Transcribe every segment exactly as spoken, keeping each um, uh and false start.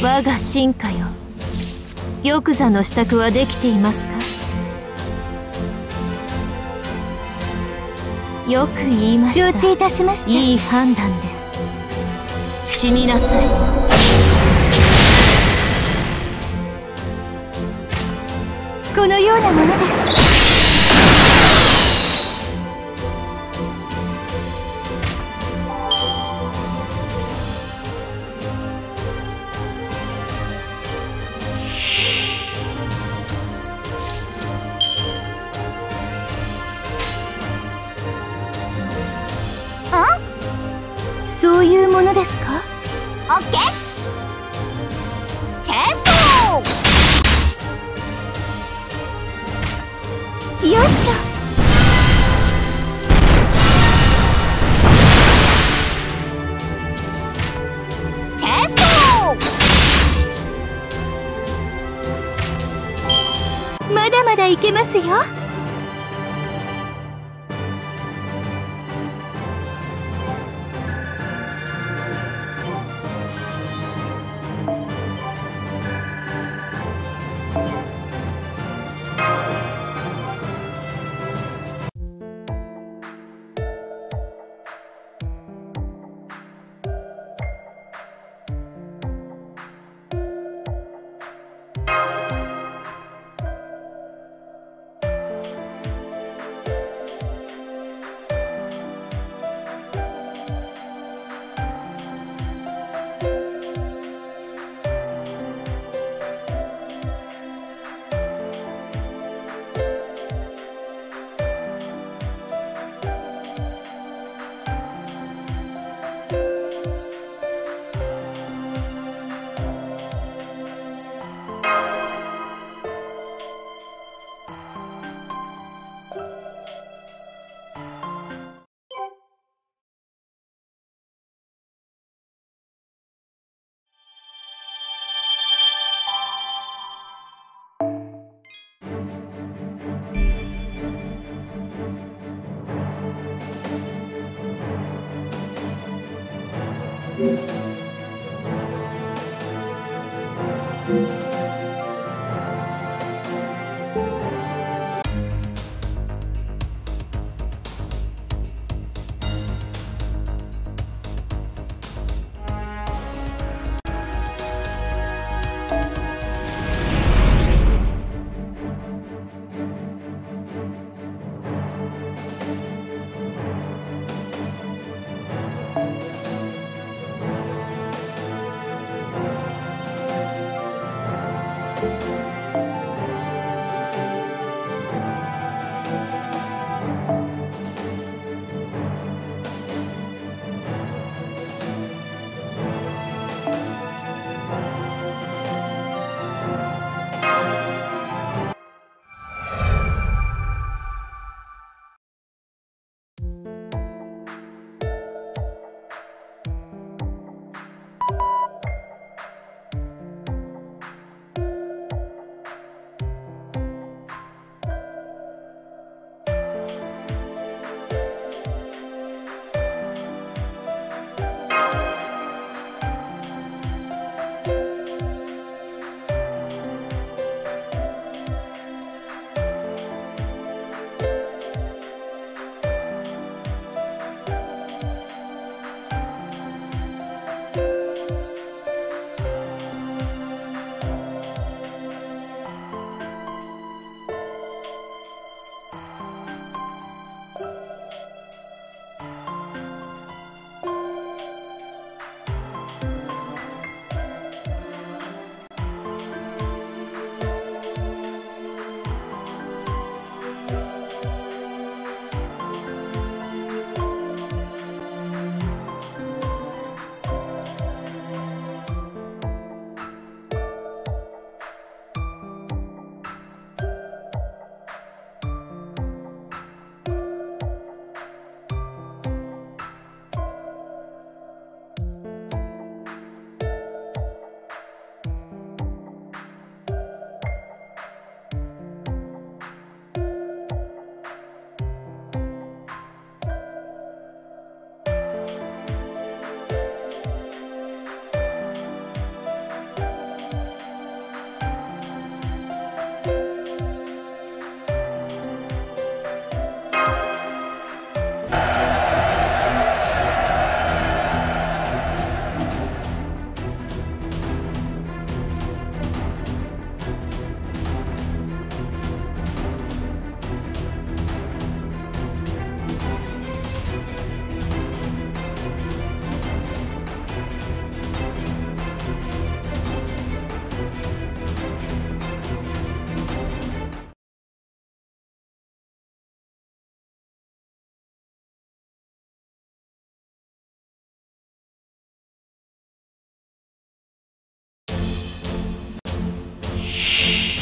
我が臣下よ、玉座の支度はできていますか。よく言いました。承知いたしました。いい判断です。死になさい。このようなものです。そういうものですか。オッケー。チェスト。よいしょ。チェスト。まだまだいけますよ。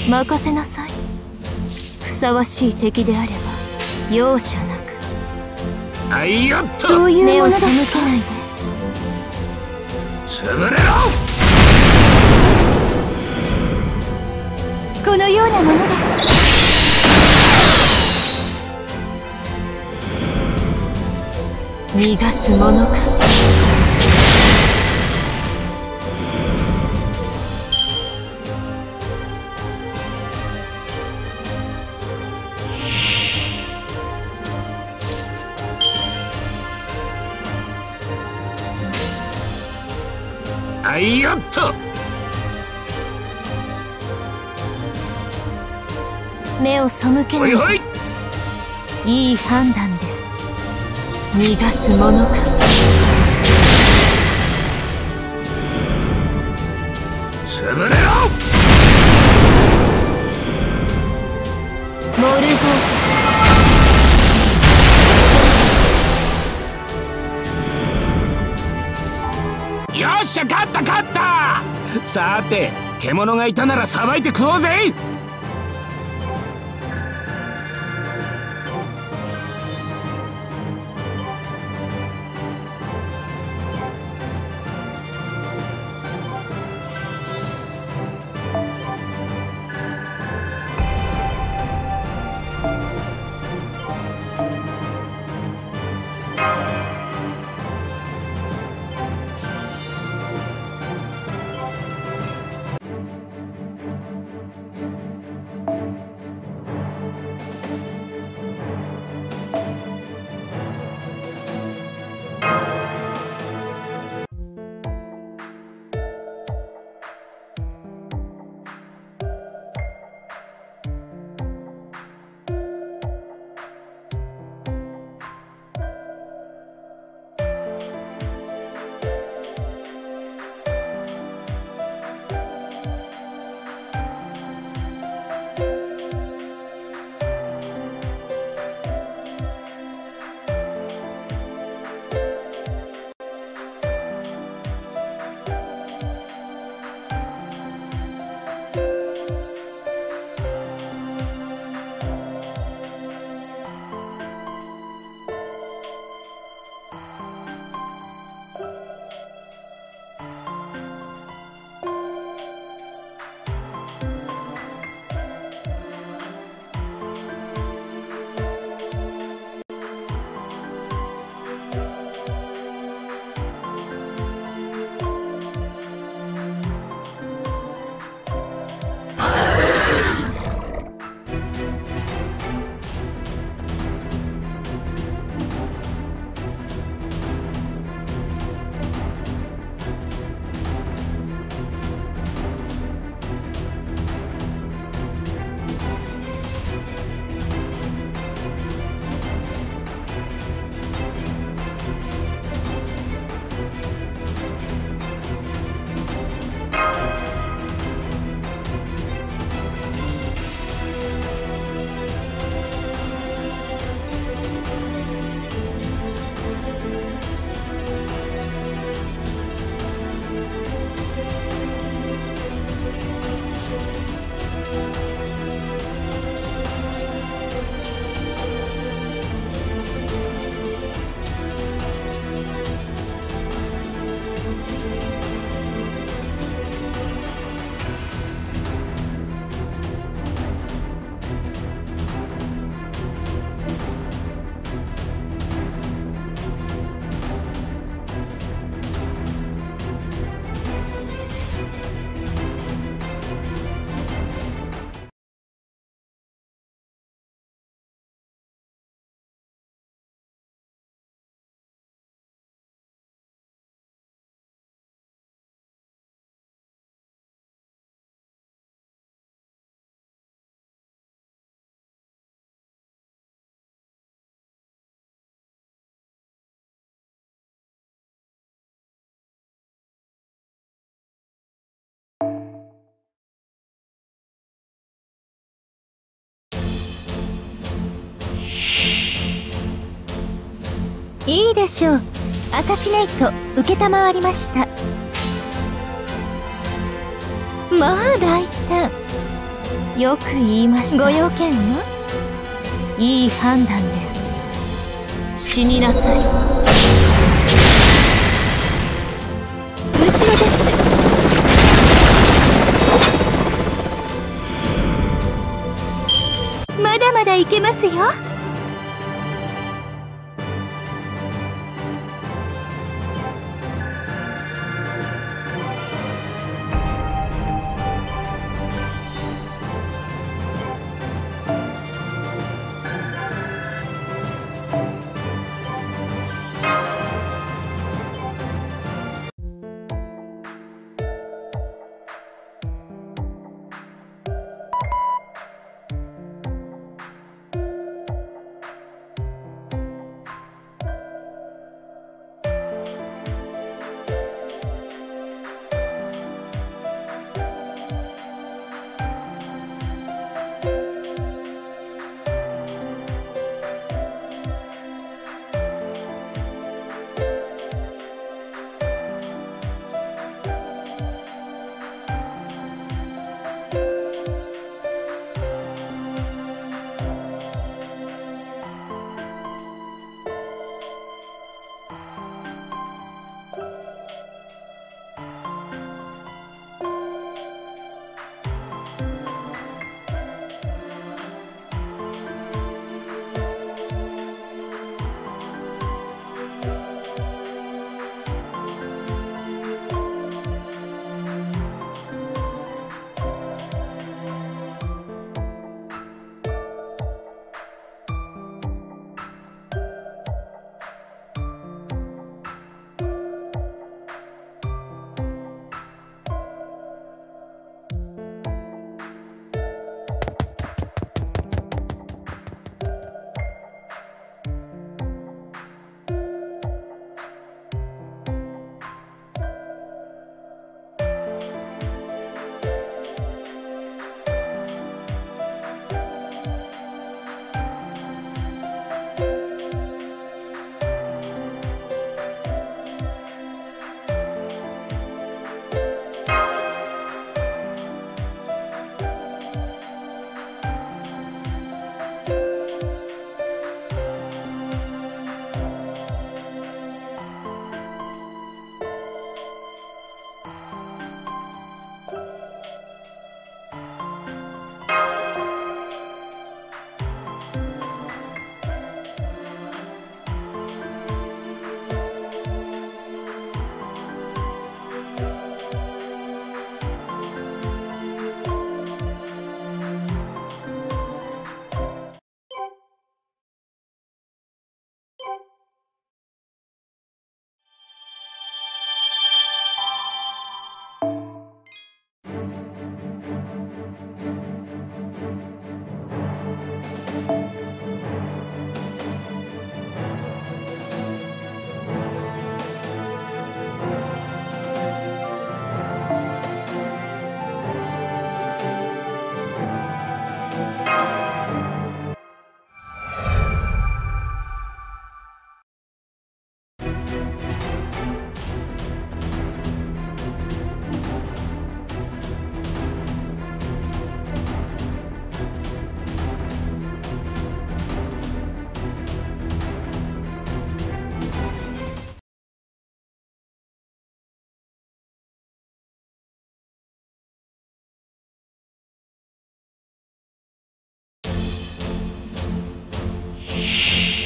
任せなさい。ふさわしい敵であれば容赦なく。あいよっと、そういう目を背けないで。潰れろ。このようなものです。逃がすものか。あいよっと、目を背けない。おいおい、いい判断です。逃がすものか。潰れろ。モルゴース。よっしゃ、勝った勝った。さて、獣がいたならさばいて食おうぜ。いいでしょう。アサシネイト受けたまわりました。まあ大胆。よく言いました。ご用件は？いい判断です。死になさい。後ろです。まだまだいけますよ。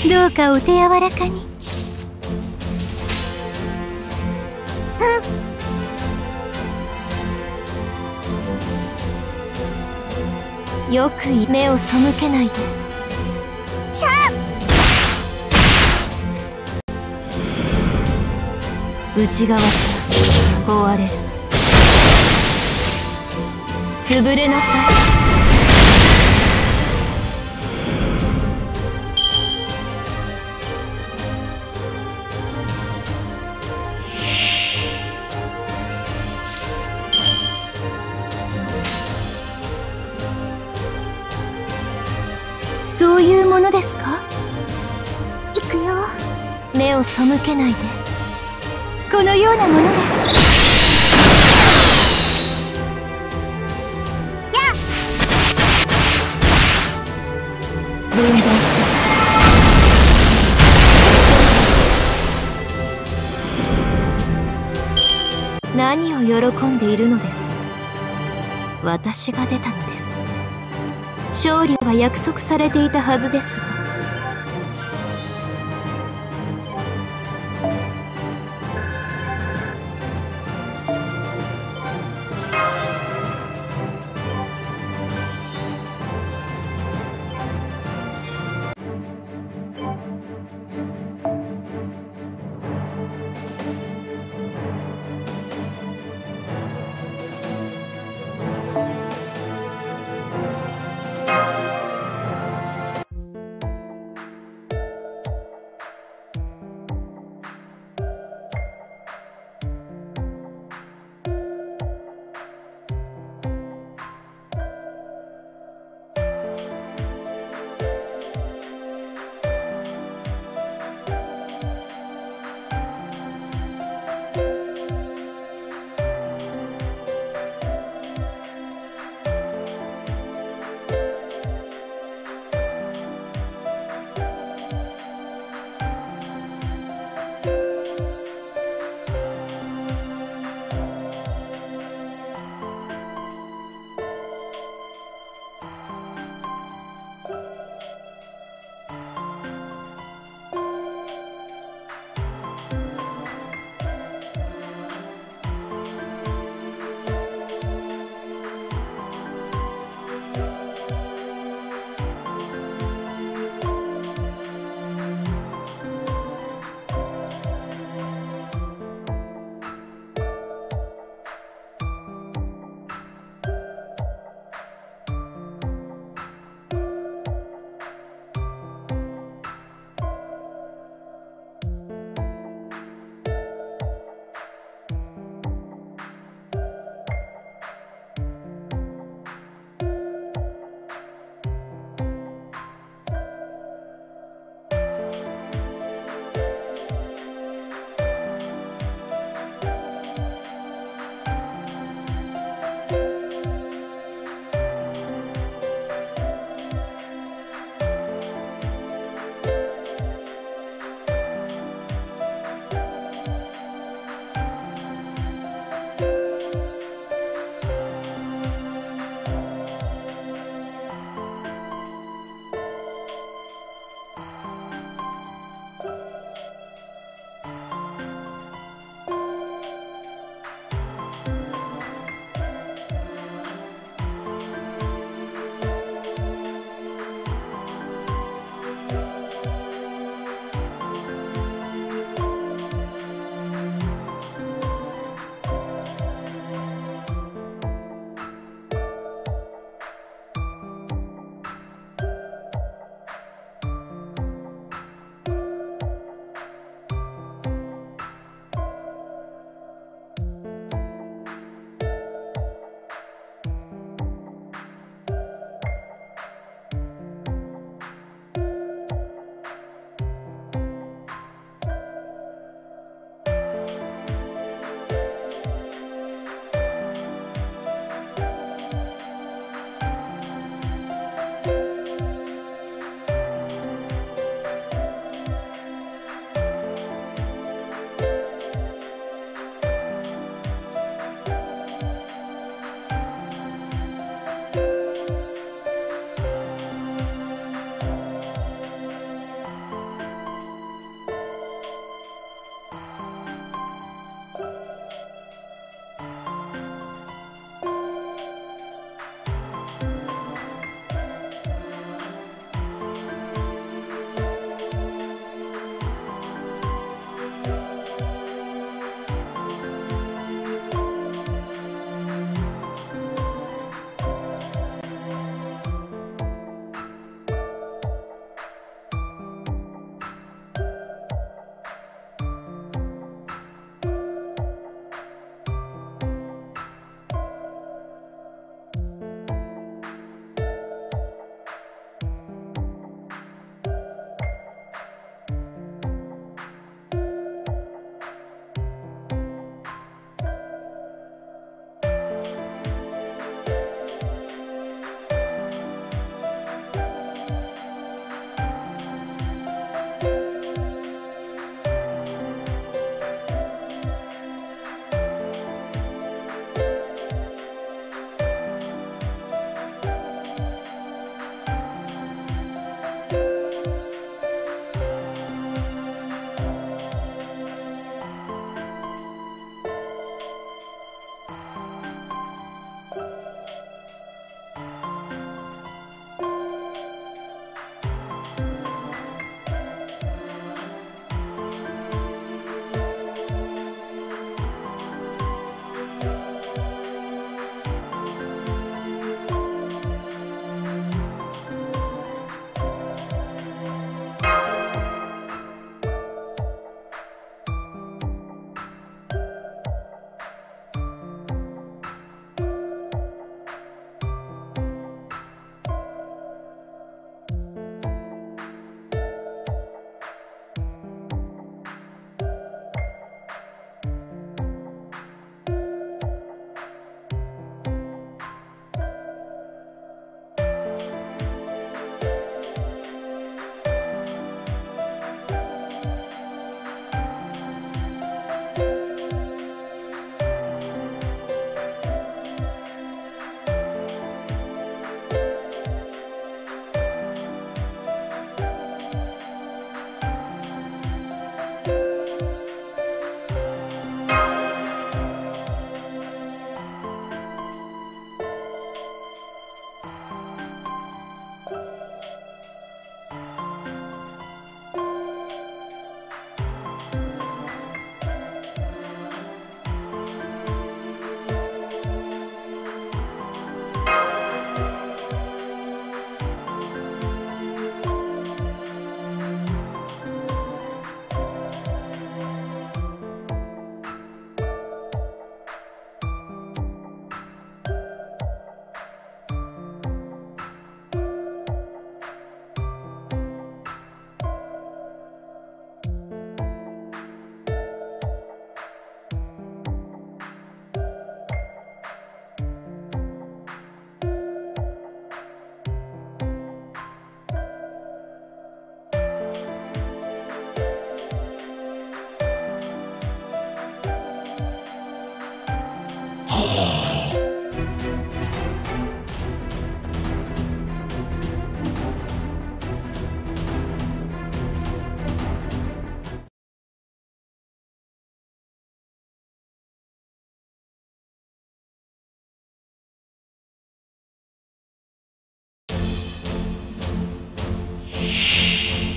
どうかお手柔らかに。うん、よく目を背けないで。シャープ。内側から壊れる。潰れなさい。そういうものですか？行くよ。目を背けないで。このようなものです。やっ。分断する。何を喜んでいるのです。私が出たのです。勝利は約束されていたはずです。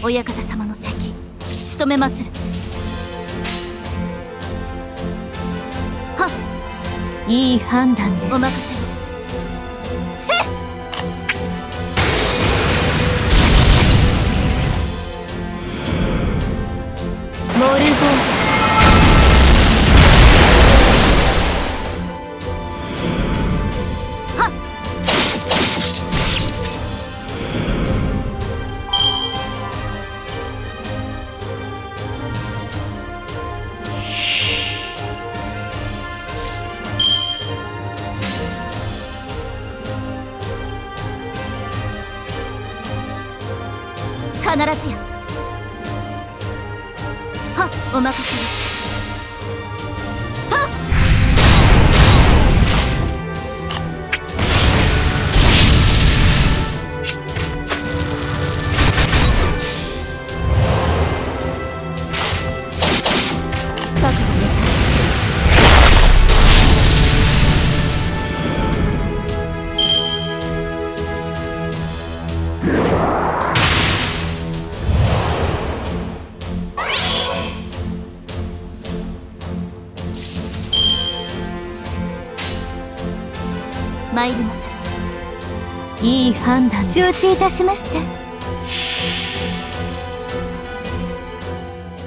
親方様の敵仕留めまする。はっ、いい判断です。お任せ。モルゴース。はっ、必ずや。お任せ。はっ、覚悟なさい。参りまする。いい判断。承知いたしました。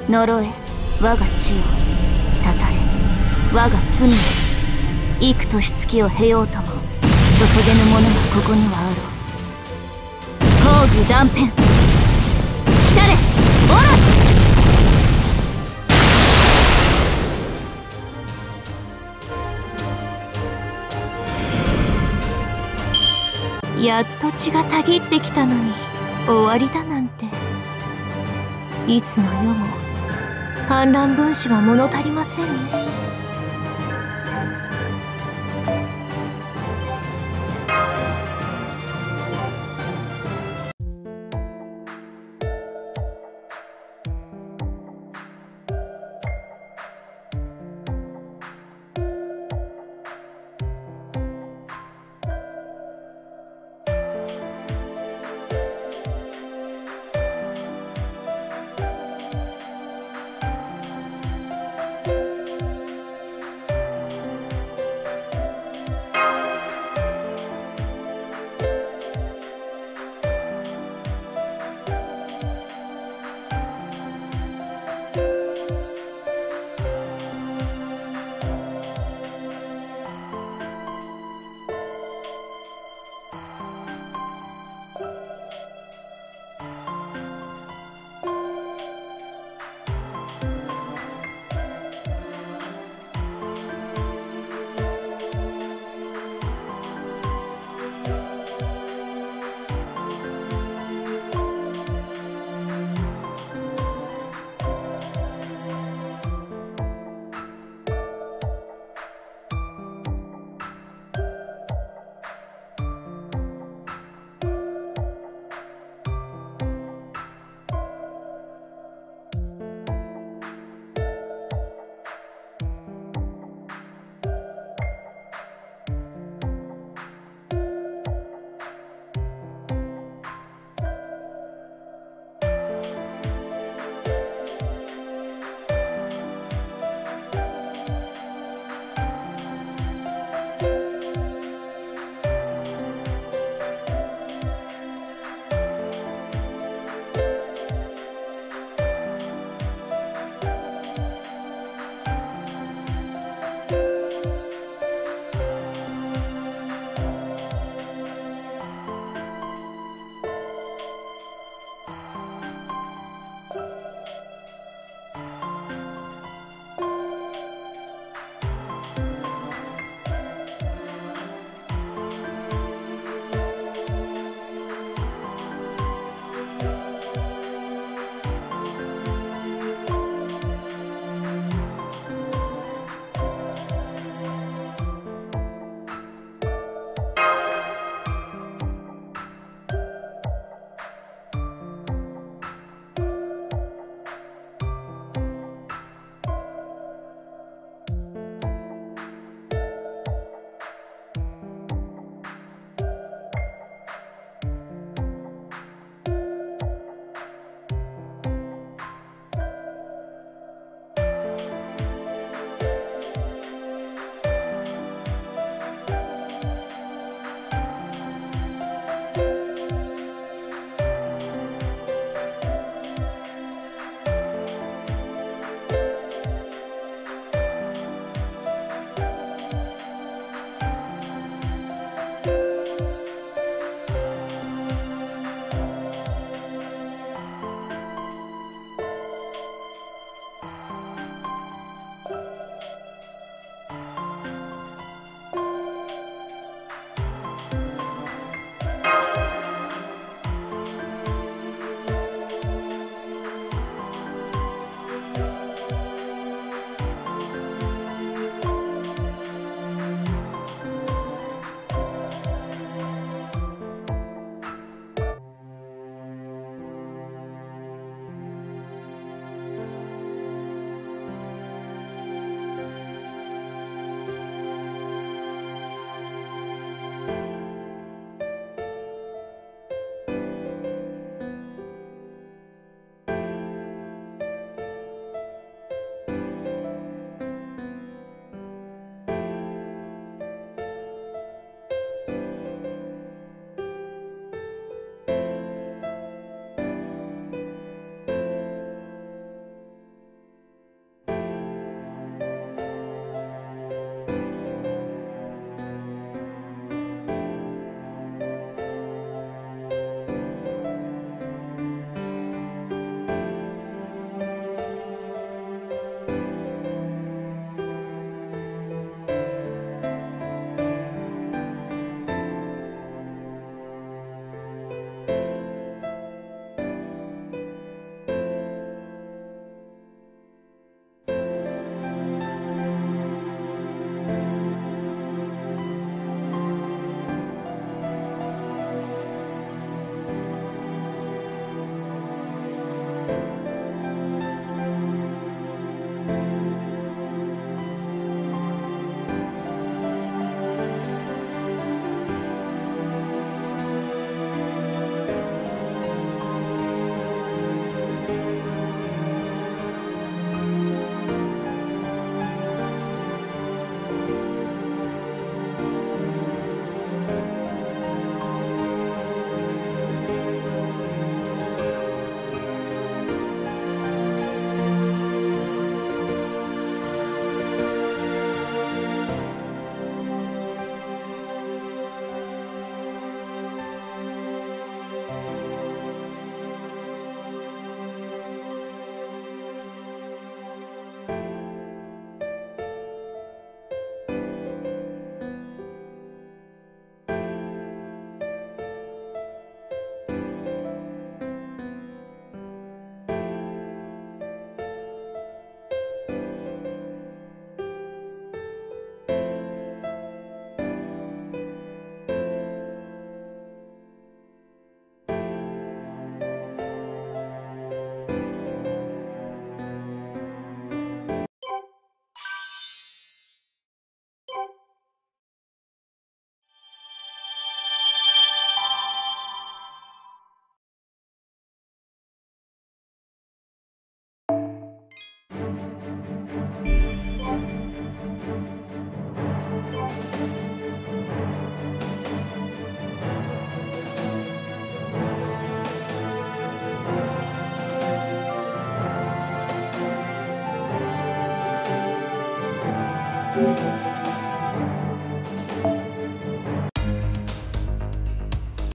呪え我が血を、たたれ我が罪を、幾年月を経ようとも注げぬ者がここにはあろう。工具断片、来たれオロチ。やっと血がたぎってきたのに終わりだなんて、いつの世も反乱分子は物足りませんね。